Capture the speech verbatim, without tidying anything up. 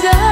saja.